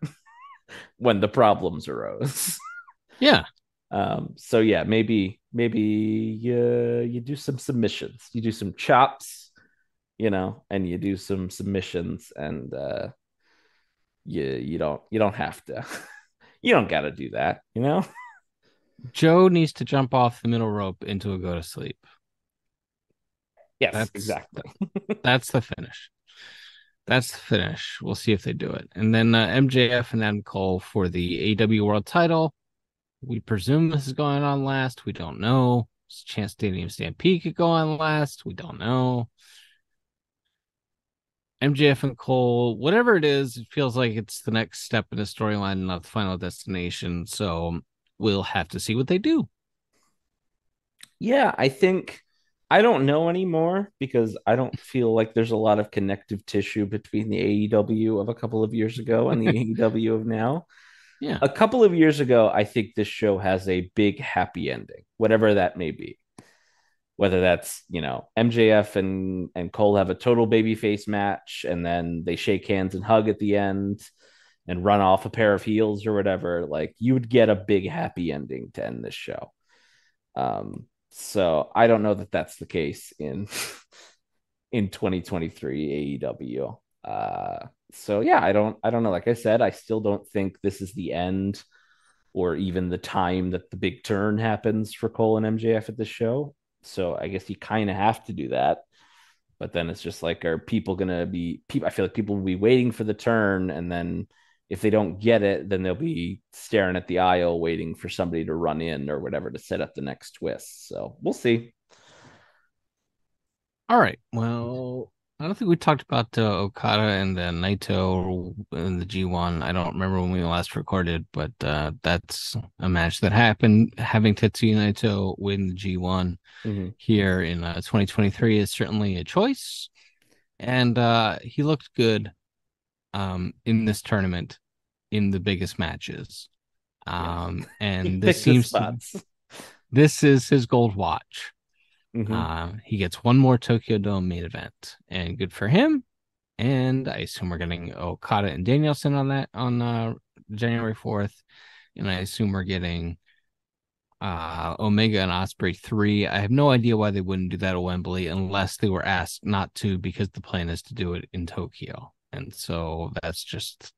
when the problems arose. yeah. Um, so yeah, maybe, maybe uh, you do some submissions, you do some chops, you know, and you do some submissions and, uh, you, you don't, you don't have to, You don't got to do that, you know? Joe needs to jump off the middle rope into a go to sleep. Yes, that's, exactly. That's the finish. That's the finish. We'll see if they do it. And then uh, M J F and Adam Cole for the A E W World Title. We presume this is going on last. We don't know. There's a chance Stadium Stampede could go on last. We don't know. M J F and Cole, whatever it is, it feels like it's the next step in the storyline and not the final destination. So we'll have to see what they do. Yeah, I think I don't know anymore because I don't feel like there's a lot of connective tissue between the A E W of a couple of years ago and the A E W of now. Yeah. A couple of years ago, I think this show has a big happy ending, whatever that may be. Whether that's, you know, M J F and, and Cole have a total babyface match and then they shake hands and hug at the end and run off a pair of heels or whatever, like you would get a big happy ending to end this show. Um, so I don't know that that's the case in, in twenty twenty-three A E W. Uh, so yeah, I don't, I don't know. Like I said, I still don't think this is the end or even the time that the big turn happens for Cole and M J F at this show. So I guess you kind of have to do that, but then it's just like, are people going to be people? I feel like people will be waiting for the turn. And then if they don't get it, then they'll be staring at the aisle, waiting for somebody to run in or whatever to set up the next twist. So we'll see. All right. Well, I don't think we talked about uh, Okada and uh, Naito and the G one. I don't remember when we last recorded, but uh, that's a match that happened. Having Tetsuya Naito win the G one mm-hmm. here in uh, twenty twenty-three is certainly a choice. And uh, he looked good um, in this tournament in the biggest matches. Um, and this seems to, this is his gold watch. Mm-hmm. Uh, he gets one more Tokyo Dome main event, and good for him. And I assume we're getting Okada and Danielson on that on uh, January fourth, and I assume we're getting uh, Omega and Osprey three. I have no idea why they wouldn't do that at Wembley unless they were asked not to, because the plan is to do it in Tokyo. And so that's just,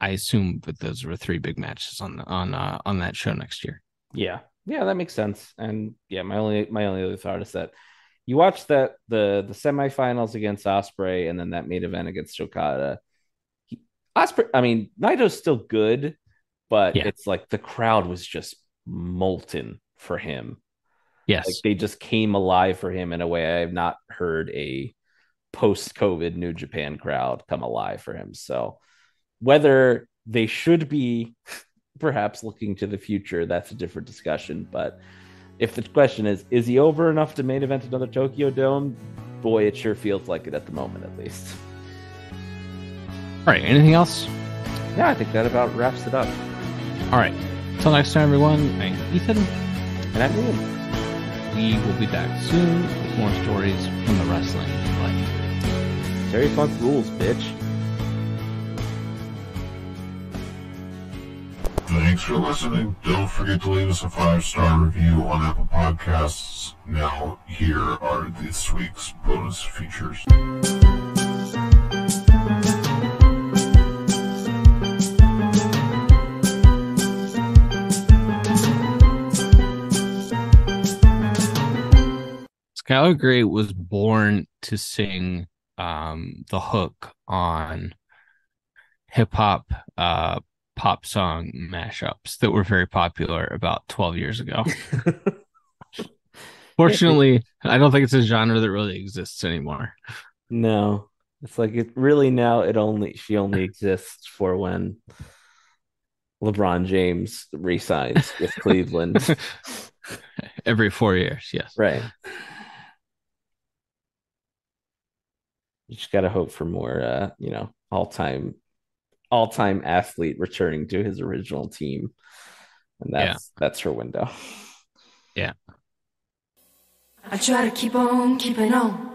I assume that those were three big matches on on uh, on that show next year. Yeah. Yeah, that makes sense. And yeah, my only my only other thought is that you watch that the the semifinals against Ospreay and then that main event against Okada. He, Ospreay, I mean, Naito's still good, but yeah. It's like the crowd was just molten for him. Yes, like they just came alive for him in a way I have not heard a post-COVID New Japan crowd come alive for him. So whether they should be perhaps looking to the future, that's a different discussion. But if the question is, is he over enough to main event another Tokyo Dome? Boy, it sure feels like it at the moment, at least. All right, anything else? Yeah, I think that about wraps it up. All right, until next time, everyone, I'm Ethan. And I'm Liam. We will be back soon with more stories from the wrestling life. Terry Funk rules, bitch. Thanks for listening. Don't forget to leave us a five-star review on Apple Podcasts. Now, here are this week's bonus features. Skylar Grey was born to sing um, the hook on hip-hop uh pop song mashups that were very popular about twelve years ago. Fortunately, I don't think it's a genre that really exists anymore. No, it's like it really now it only she only exists for when LeBron James re-signs with Cleveland every four years. Yes, right. You just gotta hope for more, uh, you know, all time. all-time athlete returning to his original team. And that's yeah. that's her window. Yeah. I try to keep on keeping on.